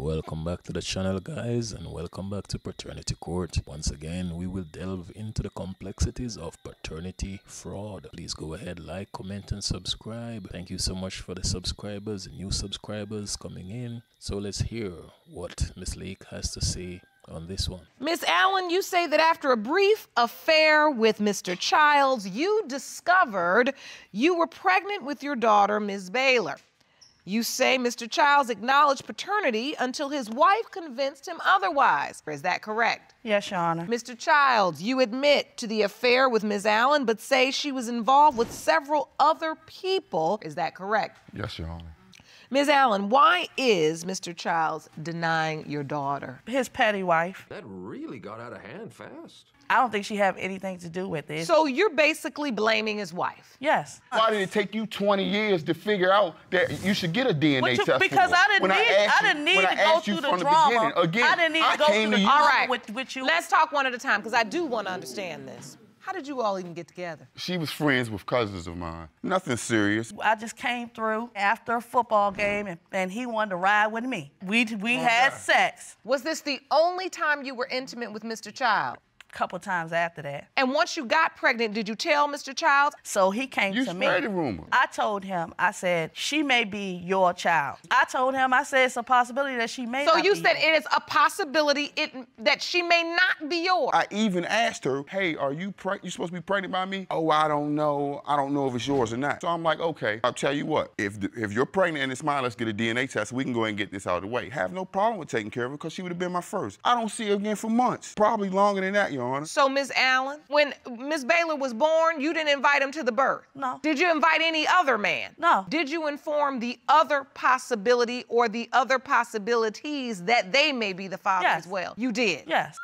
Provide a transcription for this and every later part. Welcome back to the channel, guys, and welcome back to Paternity Court. Once again, we will delve into the complexities of paternity fraud. Please go ahead, like, comment, and subscribe. Thank you so much for the subscribers and new subscribers coming in. So let's hear what Miss Lake has to say on this one. Miss Allen, you say that after a brief affair with Mr. Childs, you discovered you were pregnant with your daughter, Ms. Baylor. You say Mr. Childs acknowledged paternity until his wife convinced him otherwise. Is that correct? Yes, Your Honor. Mr. Childs, you admit to the affair with Ms. Allen, but say she was involved with several other people. Is that correct? Yes, Your Honor. Ms. Allen, why is Mr. Childs denying your daughter? His petty wife. That really got out of hand fast. I don't think she had anything to do with it. So you're basically blaming his wife? Yes. Why did it take you 20 years to figure out that you should get a DNA test? Because I didn't need to go through the drama with you. Let's talk one at a time, because I do want to understand this. How did you all even get together? She was friends with cousins of mine. Nothing serious. I just came through after a football game, and he wanted to ride with me. We had sex. Was this the only time you were intimate with Mr. Childs? Couple times after that. And once you got pregnant, did you tell Mr. Childs? So he came to me. You spread the rumor. I told him, I said, she may be your child. I told him, I said, it's a possibility that she may not be. So you said it is a possibility that she may not be yours. I even asked her, hey, are you supposed to be pregnant by me? Oh, I don't know. I don't know if it's yours or not. So I'm like, okay, I'll tell you what. If you're pregnant and it's mine, let's get a DNA test. We can go ahead and get this out of the way. Have no problem with taking care of her because she would have been my first. I don't see her again for months. Probably longer than that, you know. So, Ms. Allen, when Ms. Baylor was born, you didn't invite him to the birth? No. Did you invite any other man? No. Did you inform the other possibility or the other possibilities that they may be the father as well? You did? Yes.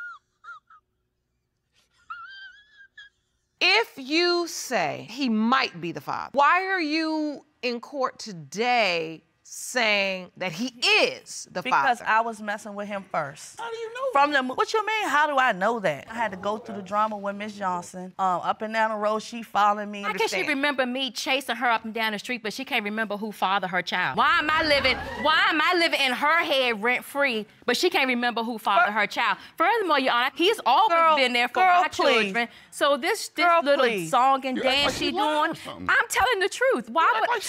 If you say he might be the father, why are you in court today saying that he is the father? Because I was messing with him first. How do you know that? What you mean, how do I know that? I had to go through the drama with Miss Johnson. Up and down the road, she following me. How can she remember me chasing her up and down the street, but she can't remember who fathered her child? Why am I living in her head rent-free, but she can't remember who fathered her child? Furthermore, Your Honor, he's always been there for my children. So this little song and dance she doing, I'm telling the truth. Why would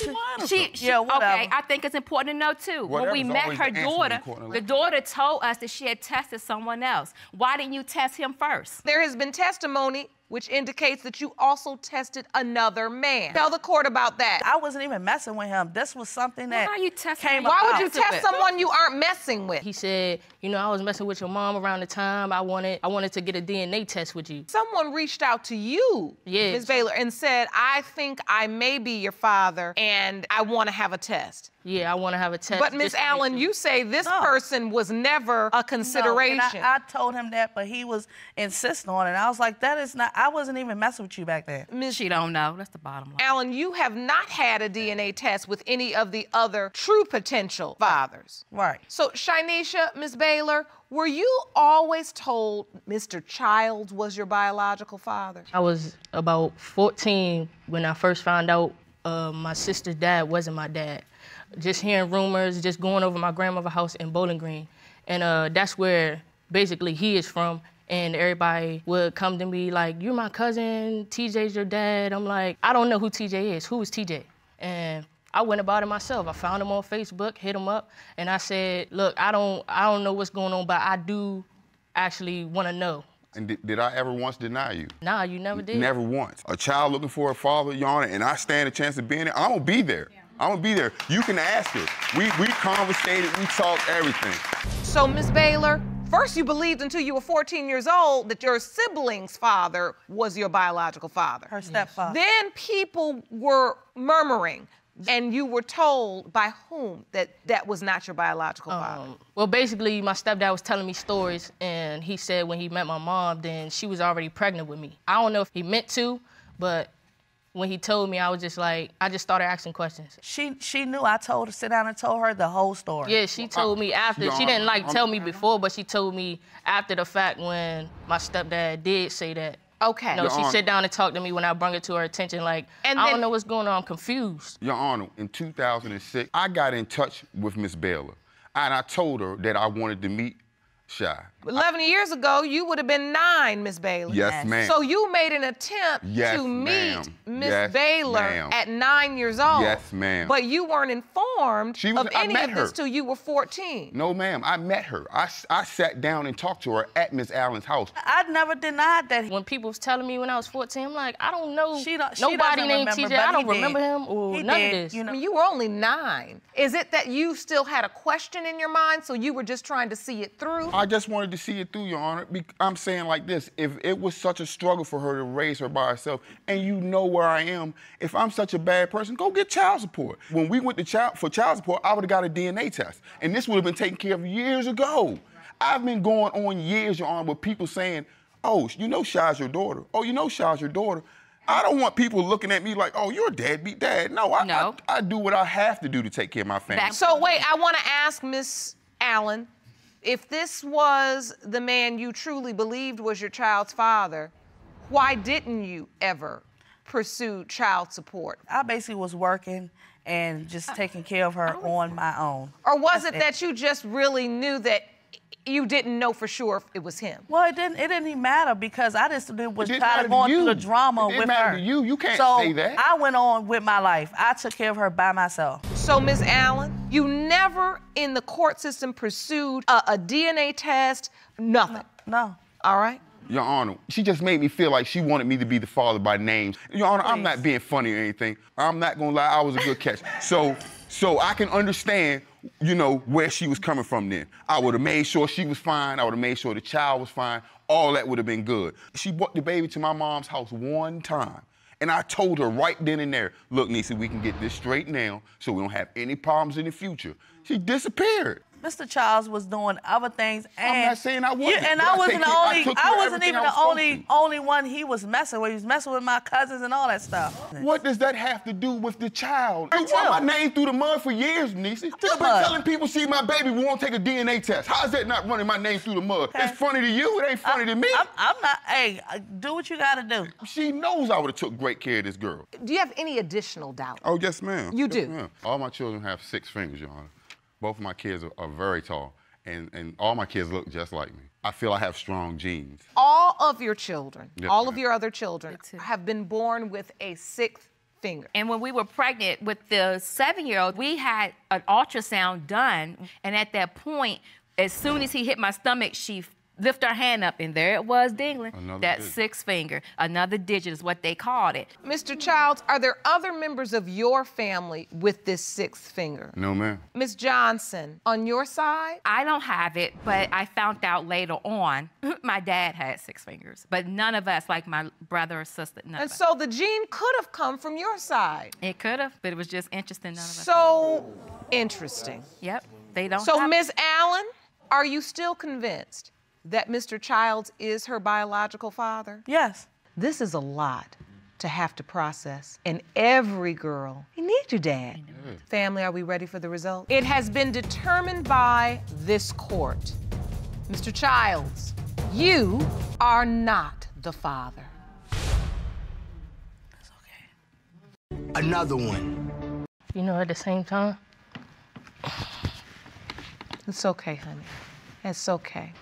she? Yeah, whatever. Okay, I think it's important to know, too. Well, when we met her daughter, the daughter told us that she had tested someone else. Why didn't you test him first? There has been testimony which indicates that you also tested another man. Tell the court about that. I wasn't even messing with him. This was something that came about. Why would you test someone you aren't messing with? He said, you know, I was messing with your mom around the time. I wanted to get a DNA test with you. Someone reached out to you, Ms. Baylor, and said, I think I may be your father, and I want to have a test. Yeah, I want to have a test. But, Ms. Allen, you say this person was never a consideration. No, and I told him that, but he was insisting on it. I was like, that is not... I wasn't even messing with you back then. She don't know. That's the bottom line. Allen, you have not had a DNA test with any of the other true potential fathers. Right. So, Shynesha, Ms. Baylor, were you always told Mr. Childs was your biological father? I was about 14 when I first found out my sister's dad wasn't my dad. Just hearing rumors, just going over my grandmother's house in Bowling Green. And that's where basically he is from. And everybody would come to me like, you're my cousin, TJ's your dad. I'm like, I don't know who TJ is. Who is TJ? And I went about it myself. I found him on Facebook, hit him up, and I said, look, I don't know what's going on, but I do actually want to know. And did I ever once deny you? Nah, you never did. Never once. A child looking for a father, Your Honor, and I stand a chance of being there, I'm gonna be there. Yeah. I'm gonna be there. You can ask it. We conversated, we talked everything. So, Ms. Baylor, first you believed until you were 14 years old that your sibling's father was your biological father. Her stepfather. Then people were murmuring, and you were told by whom that that was not your biological father? Well, basically, my stepdad was telling me stories, and he said when he met my mom, then she was already pregnant with me. I don't know if he meant to, but when he told me, I was just like, I just started asking questions. She knew. I told her, sit down and told her the whole story. Yeah, she told me after. She didn't tell me before, but she told me after the fact when my stepdad did say that. Okay. No, she sat down and talked to me when I brought it to her attention, like, I don't know what's going on, I'm confused. Your Honor, in 2006, I got in touch with Ms. Baylor. And I told her that I wanted to meet Shy. 11 years ago, you would have been 9, Miss Baylor. Yes, ma'am. So you made an attempt to meet Miss Baylor at 9 years old. Yes, ma'am. But you weren't informed of any of this till you were 14. No, ma'am. I met her. I sat down and talked to her at Miss Allen's house. I never denied that. When people was telling me when I was 14, I'm like, I don't know nobody named TJ. I don't remember him or none of this. You know, you were only 9. Is it that you still had a question in your mind, so you were just trying to see it through? I just wanted to see it through, Your Honor. I'm saying like this, if it was such a struggle for her to raise her by herself, and you know where I am, if I'm such a bad person, go get child support. When we went to child support, I would have got a DNA test, and this would have been taken care of years ago. I've been going on years, Your Honor, with people saying, oh, you know Shy's your daughter. Oh, you know Shy's your daughter. I don't want people looking at me like, oh, you're a deadbeat dad. No, I do what I have to do to take care of my family. So wait, I want to ask Miss Allen, if this was the man you truly believed was your child's father, why didn't you ever pursue child support? I basically was working and just taking care of her on my own. Or was it that you just really knew that you didn't know for sure if it was him? Well, it didn't even matter because I just was tired of going through the drama with her. It didn't matter to you. You can't say that. So I went on with my life. I took care of her by myself. So, Ms. Allen, you never in the court system pursued a DNA test, nothing? No. All right? Your Honor, she just made me feel like she wanted me to be the father by name. Your Honor, please. I'm not being funny or anything. I'm not going to lie. I was a good catch. So I can understand, you know, where she was coming from then. I would have made sure she was fine. I would have made sure the child was fine. All that would have been good. She brought the baby to my mom's house one time. And I told her right then and there, look, Niecy, we can get this straight now so we don't have any problems in the future. She disappeared. Mr. Childs was doing other things, and I'm not saying I wasn't. And I wasn't even the only one he was messing with. He was messing with my cousins and all that stuff. What does that have to do with the child? You wore my name through the mud for years, Niecy. I've been telling people, see, my baby won't take a DNA test. How is that not running my name through the mud? Okay. It's funny to you. It ain't funny to me. I'm not. Hey, do what you gotta do. She knows I would have took great care of this girl. Do you have any additional doubts? Oh, yes, ma'am. You do. Ma'am. All my children have 6 fingers, Your Honor. Both of my kids are very tall, and all my kids look just like me. I feel I have strong genes. All of your children, all of your other children, have been born with a 6th finger. And when we were pregnant with the 7-year-old, we had an ultrasound done, and at that point, as soon as he hit my stomach, she lifted her hand up, and there it was dangling. That 6th finger, another digit is what they called it. Mr. Childs, are there other members of your family with this 6th finger? No, ma'am. Ms. Johnson, on your side? I don't have it, but I found out later on my dad had 6 fingers, but none of us, like my brother or sister, none of us. So the gene could have come from your side. It could have, but it was just interesting, none of us. So interesting. Yep, they don't have it. So Ms. Allen, are you still convinced that Mr. Childs is her biological father? Yes. This is a lot to have to process. And every girl, you need your dad. Family, are we ready for the result? It has been determined by this court. Mr. Childs, you are not the father. That's okay. Another one. You know, at the same time. It's okay, honey. It's okay.